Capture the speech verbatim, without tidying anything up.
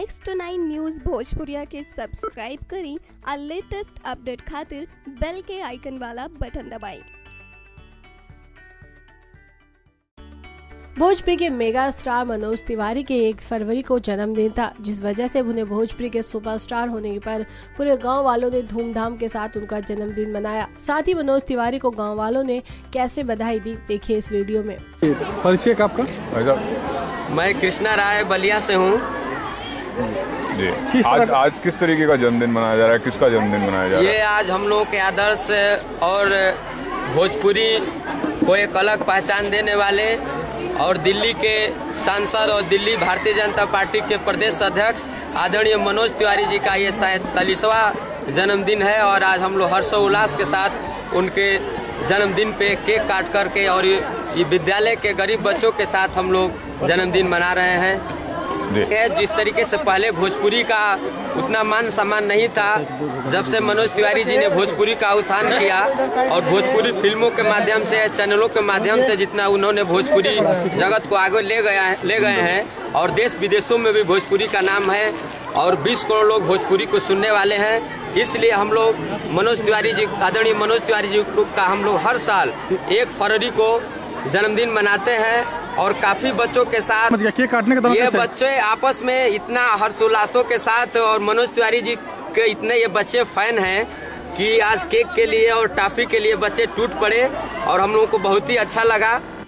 Next nine news भोजपुरिया के subscribe करी और लेटेस्ट अपडेट खातिर बेल के आइकन वाला बटन दबाई। भोजपुरी के मेगा स्टार मनोज तिवारी के एक फरवरी को जन्मदिन था, जिस वजह से उन्हें भोजपुरी के सुपरस्टार होने पर पूरे गांव वालों ने धूमधाम के साथ उनका जन्मदिन मनाया। साथ ही मनोज तिवारी को गांव वालों ने कैसे बधाई दी, देखिए इस वीडियो में। परिचय आपका? मैं कृष्णा राय बलिया से हूँ। आज, आज किस तरीके का जन्मदिन मनाया जा रहा है, किसका जन्मदिन मनाया जा रहा है? ये आज हम लोग के आदर्श और भोजपुरी को एक अलग पहचान देने वाले और दिल्ली के सांसद और दिल्ली भारतीय जनता पार्टी के प्रदेश अध्यक्ष आदरणीय मनोज तिवारी जी का ये शायद तैंतालीसवां जन्मदिन है और आज हम लोग हर्षोल्लास के साथ उनके जन्मदिन पे केक काट करके और ये विद्यालय के गरीब बच्चों के साथ हम लोग जन्मदिन मना रहे हैं। जिस तरीके से पहले भोजपुरी का उतना मान सम्मान नहीं था, जब से मनोज तिवारी जी ने भोजपुरी का उत्थान किया और भोजपुरी फिल्मों के माध्यम से, चैनलों के माध्यम से जितना उन्होंने भोजपुरी जगत को आगे ले गया ले गए हैं और देश विदेशों में भी भोजपुरी का नाम है और बीस करोड़ लोग भोजपुरी को सुनने वाले हैं। इसलिए हम लोग मनोज तिवारी जी आदरणीय मनोज तिवारी जी का हम लोग हर साल एक फरवरी को जन्मदिन मनाते हैं और काफी बच्चों के साथ केक काटने का ये बच्चे आपस में इतना हर्षोल्लासों के साथ और मनोज तिवारी जी के इतने ये बच्चे फैन हैं कि आज केक के लिए और टॉफी के लिए बच्चे टूट पड़े और हम लोगों को बहुत ही अच्छा लगा।